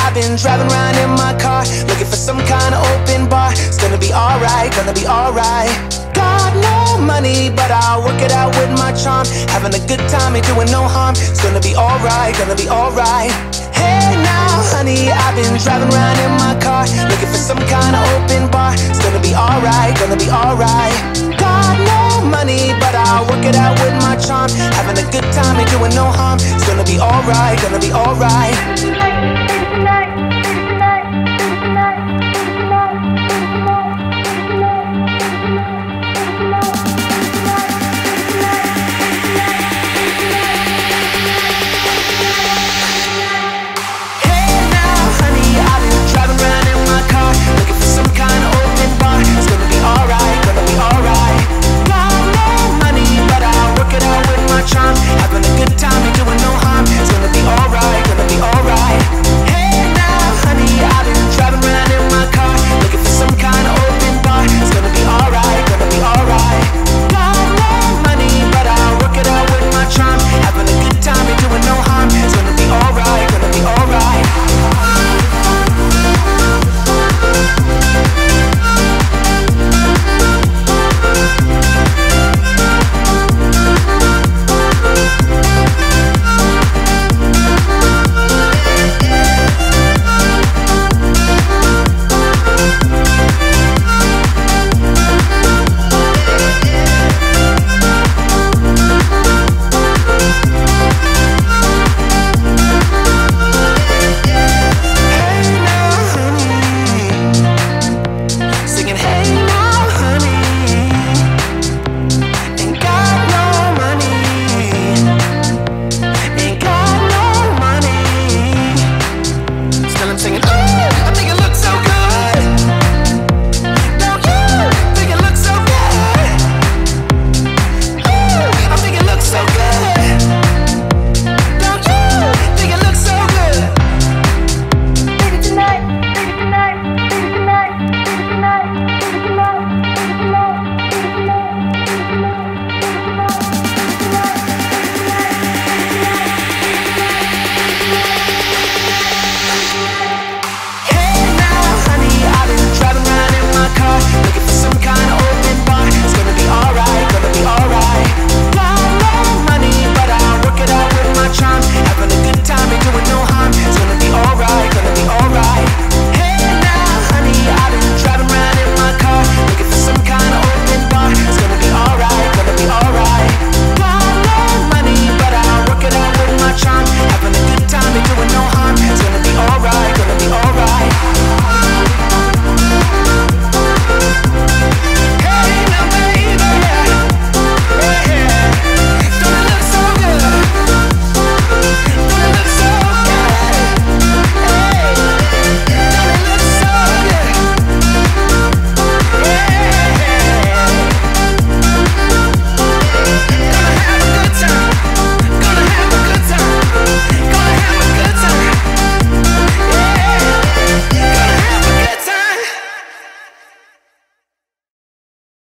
I've been driving around in my car, looking for some kind of open bar. It's gonna be alright, gonna be alright. Got no money, but I'll work it out with my charm. Having a good time, ain't doing no harm. It's gonna be alright, gonna be alright. Hey now, honey, I've been driving around in my car, looking for some kind of open bar. It's gonna be alright, gonna be alright. Got no money, but I'll work it out with my charm. Having a good time, ain't doing no harm. It's gonna be alright, gonna be alright.